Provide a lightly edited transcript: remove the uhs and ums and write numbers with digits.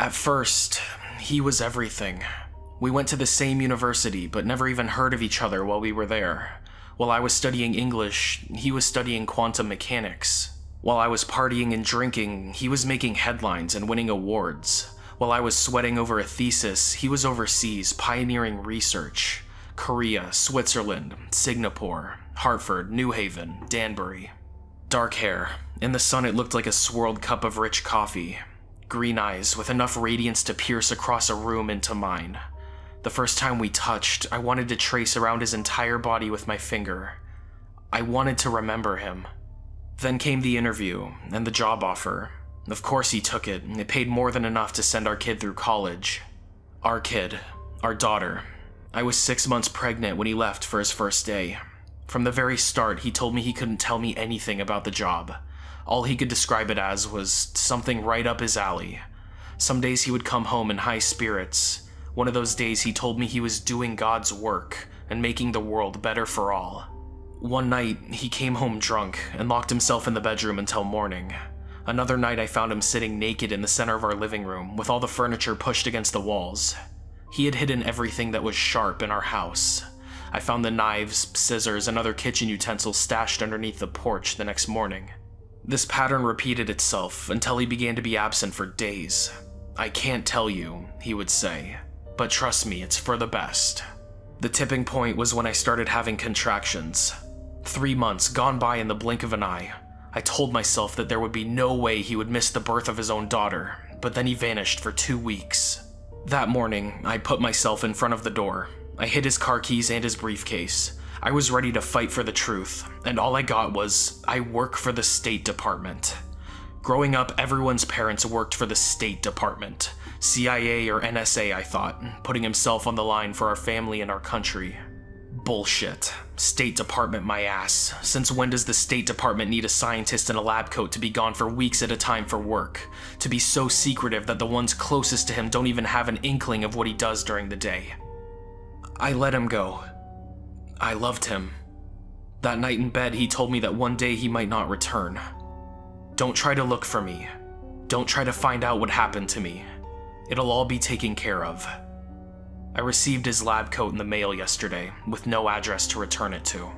At first, he was everything. We went to the same university, but never even heard of each other while we were there. While I was studying English, he was studying quantum mechanics. While I was partying and drinking, he was making headlines and winning awards. While I was sweating over a thesis, he was overseas pioneering research. Korea, Switzerland, Singapore, Hartford, New Haven, Danbury. Dark hair. In the sun it looked like a swirled cup of rich coffee. Green eyes with enough radiance to pierce across a room into mine. The first time we touched, I wanted to trace around his entire body with my finger. I wanted to remember him. Then came the interview, and the job offer. Of course he took it, and it paid more than enough to send our kid through college. Our kid. Our daughter. I was 6 months pregnant when he left for his first day. From the very start, he told me he couldn't tell me anything about the job. All he could describe it as was something right up his alley. Some days he would come home in high spirits. One of those days he told me he was doing God's work and making the world better for all. One night, he came home drunk and locked himself in the bedroom until morning. Another night I found him sitting naked in the center of our living room with all the furniture pushed against the walls. He had hidden everything that was sharp in our house. I found the knives, scissors, and other kitchen utensils stashed underneath the porch the next morning. This pattern repeated itself until he began to be absent for days. "I can't tell you," he would say, "but trust me, it's for the best." The tipping point was when I started having contractions. 3 months gone by in the blink of an eye. I told myself that there would be no way he would miss the birth of his own daughter, but then he vanished for 2 weeks. That morning, I put myself in front of the door. I hid his car keys and his briefcase. I was ready to fight for the truth, and all I got was, "I work for the State Department." Growing up, everyone's parents worked for the State Department. CIA or NSA, I thought, putting himself on the line for our family and our country. Bullshit. State Department my ass. Since when does the State Department need a scientist in a lab coat to be gone for weeks at a time for work? To be so secretive that the ones closest to him don't even have an inkling of what he does during the day. I let him go. I loved him. That night in bed, he told me that one day he might not return. "Don't try to look for me. Don't try to find out what happened to me. It'll all be taken care of." I received his lab coat in the mail yesterday, with no address to return it to.